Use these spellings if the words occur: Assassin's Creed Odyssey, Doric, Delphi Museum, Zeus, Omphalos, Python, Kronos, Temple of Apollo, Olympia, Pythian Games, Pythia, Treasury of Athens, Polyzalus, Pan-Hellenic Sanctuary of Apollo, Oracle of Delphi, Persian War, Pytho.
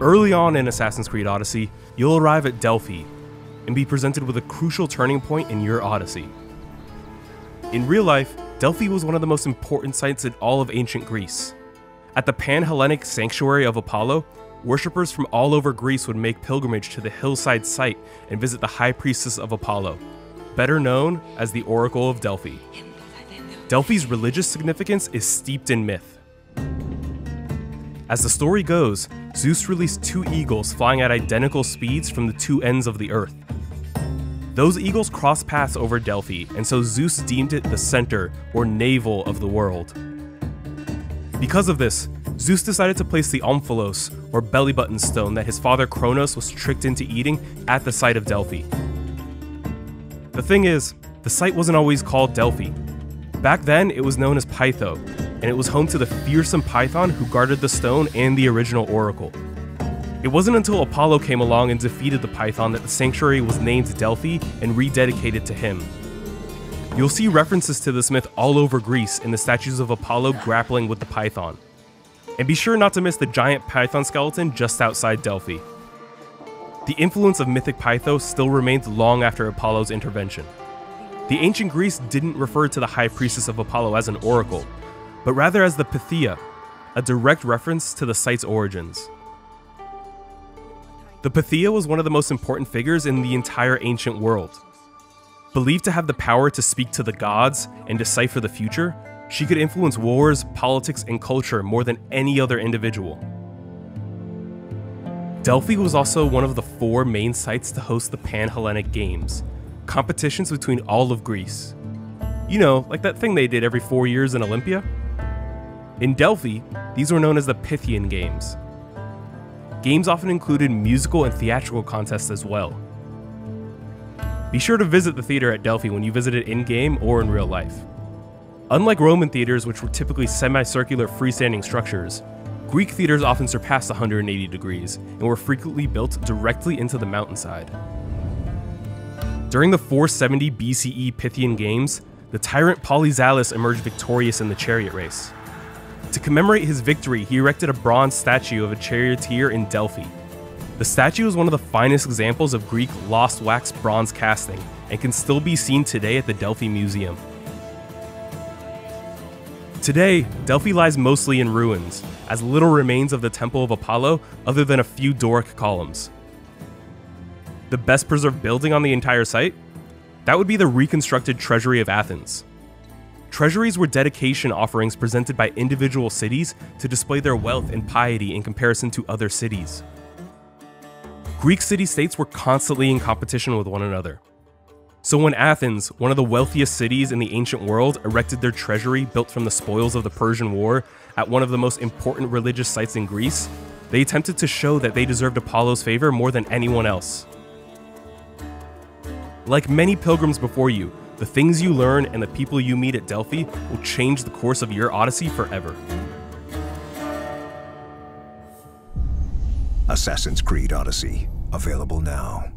Early on in Assassin's Creed Odyssey, you'll arrive at Delphi and be presented with a crucial turning point in your Odyssey. In real life, Delphi was one of the most important sites in all of ancient Greece. At the Pan-Hellenic Sanctuary of Apollo, worshippers from all over Greece would make pilgrimage to the hillside site and visit the High Priestess of Apollo, better known as the Oracle of Delphi. Delphi's religious significance is steeped in myth. As the story goes, Zeus released two eagles flying at identical speeds from the two ends of the earth. Those eagles crossed paths over Delphi, and so Zeus deemed it the center or navel of the world. Because of this, Zeus decided to place the Omphalos, or belly button stone, that his father Kronos was tricked into eating at the site of Delphi. The thing is, the site wasn't always called Delphi. Back then, it was known as Pytho, and it was home to the fearsome Python who guarded the stone and the original oracle. It wasn't until Apollo came along and defeated the Python that the sanctuary was named Delphi and rededicated to him. You'll see references to this myth all over Greece in the statues of Apollo grappling with the Python. And be sure not to miss the giant Python skeleton just outside Delphi. The influence of mythic Pytho still remains long after Apollo's intervention. The ancient Greeks didn't refer to the High Priestess of Apollo as an oracle, but rather as the Pythia, a direct reference to the site's origins. The Pythia was one of the most important figures in the entire ancient world. Believed to have the power to speak to the gods and decipher the future, she could influence wars, politics, and culture more than any other individual. Delphi was also one of the four main sites to host the Pan-Hellenic Games, competitions between all of Greece. You know, like that thing they did every 4 years in Olympia? In Delphi, these were known as the Pythian Games. Games often included musical and theatrical contests as well. Be sure to visit the theater at Delphi when you visit it in-game or in real life. Unlike Roman theaters, which were typically semicircular freestanding structures, Greek theaters often surpassed 180 degrees and were frequently built directly into the mountainside. During the 470 BCE Pythian Games, the tyrant Polyzalus emerged victorious in the chariot race. To commemorate his victory, he erected a bronze statue of a charioteer in Delphi. The statue is one of the finest examples of Greek lost wax bronze casting and can still be seen today at the Delphi Museum. Today, Delphi lies mostly in ruins, as little remains of the Temple of Apollo other than a few Doric columns. The best preserved building on the entire site? That would be the reconstructed Treasury of Athens. Treasuries were dedication offerings presented by individual cities to display their wealth and piety in comparison to other cities. Greek city-states were constantly in competition with one another. So when Athens, one of the wealthiest cities in the ancient world, erected their treasury built from the spoils of the Persian War at one of the most important religious sites in Greece, they attempted to show that they deserved Apollo's favor more than anyone else. Like many pilgrims before you, the things you learn and the people you meet at Delphi will change the course of your Odyssey forever. Assassin's Creed Odyssey, available now.